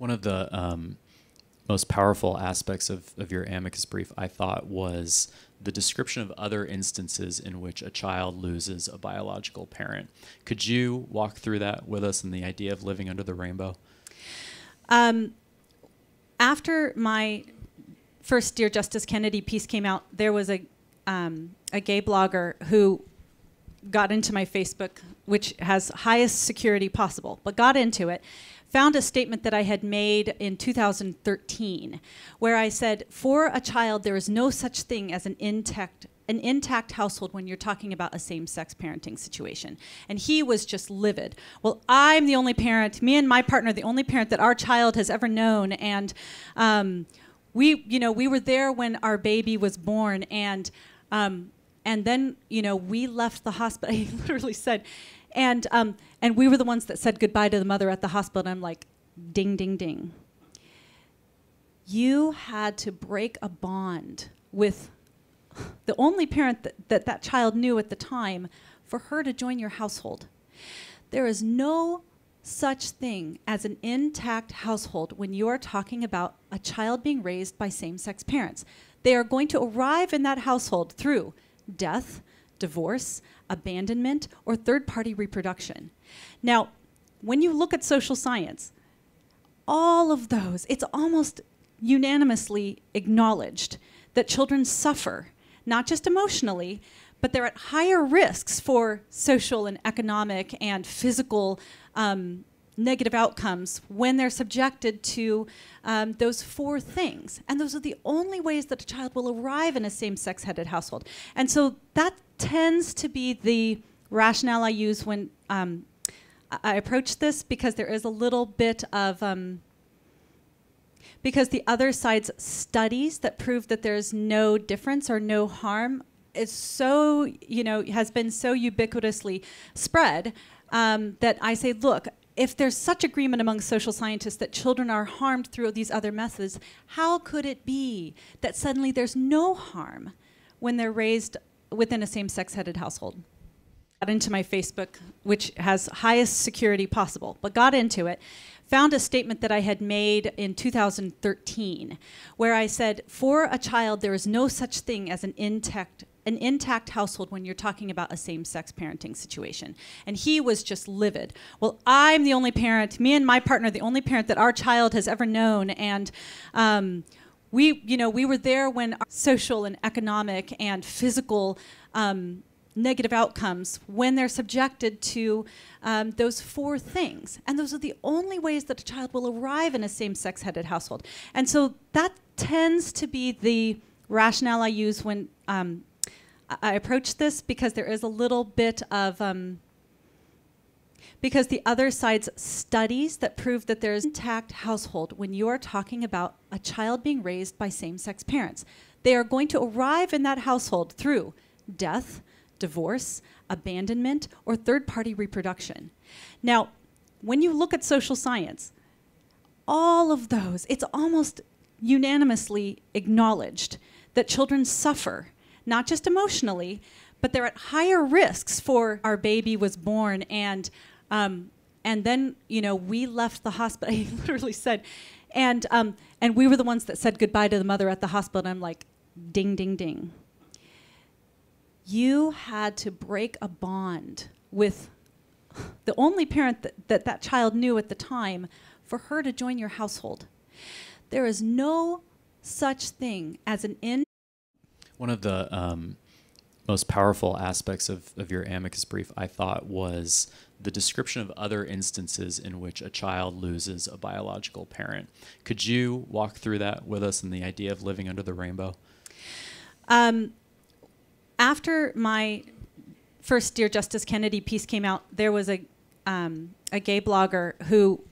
One of the most powerful aspects of your amicus brief, I thought, was the description of other instances in which a child loses a biological parent. Could you walk through that with us and the idea of living under the rainbow? After my first Dear Justice Kennedy piece came out, there was a gay blogger who got into my Facebook, which has highest security possible, but got into it, found a statement that I had made in 2013, where I said, for a child, there is no such thing as an intact household when you're talking about a same-sex parenting situation. And he was just livid. Well, I'm the only parent, me and my partner, the only parent that our child has ever known. And we were there when our baby was born. And then, we left the hospital. He literally said, and we were the ones that said goodbye to the mother at the hospital. And I'm like, ding, ding, ding. You had to break a bond with the only parent that child knew at the time for her to join your household. There is no such thing as an intact household when you are talking about a child being raised by same-sex parents. They are going to arrive in that household through death, divorce, abandonment, or third-party reproduction. Now, when you look at social science, all of those, it's almost unanimously acknowledged that children suffer, not just emotionally, but they're at higher risks for social and economic and physical negative outcomes when they're subjected to those four things. And those are the only ways that a child will arrive in a same-sex-headed household. And so that tends to be the rationale I use when I approach this, because there is a little bit of... because the other side's studies that prove that there's no difference or no harm is so, has been so ubiquitously spread that I say, look, if there's such agreement among social scientists that children are harmed through these other methods, how could it be that suddenly there's no harm when they're raised within a same-sex-headed household? Got into my Facebook, which has highest security possible, but got into it, found a statement that I had made in 2013, where I said, for a child, there is no such thing as an intact household when you're talking about a same-sex parenting situation. And he was just livid. Well, I'm the only parent, me and my partner, the only parent that our child has ever known. And we were there when our social and economic and physical negative outcomes when they're subjected to those four things. And those are the only ways that a child will arrive in a same-sex-headed household. And so that tends to be the rationale I use when I approach this, because there is a little bit of... because the other side's studies that prove that there's an intact household when you are talking about a child being raised by same-sex parents. They are going to arrive in that household through death, divorce, abandonment, or third-party reproduction. Now, when you look at social science, all of those, it's almost unanimously acknowledged that children suffer, not just emotionally, but they're at higher risks for our baby was born. And then, we left the hospital, he literally said, and we were the ones that said goodbye to the mother at the hospital. And I'm like, ding, ding, ding. You had to break a bond with the only parent that child knew at the time for her to join your household. There is no such thing as an in. One of the most powerful aspects of your amicus brief, I thought, was the description of other instances in which a child loses a biological parent. Could you walk through that with us and the idea of living under the rainbow? After my first Dear Justice Kennedy piece came out, there was a gay blogger who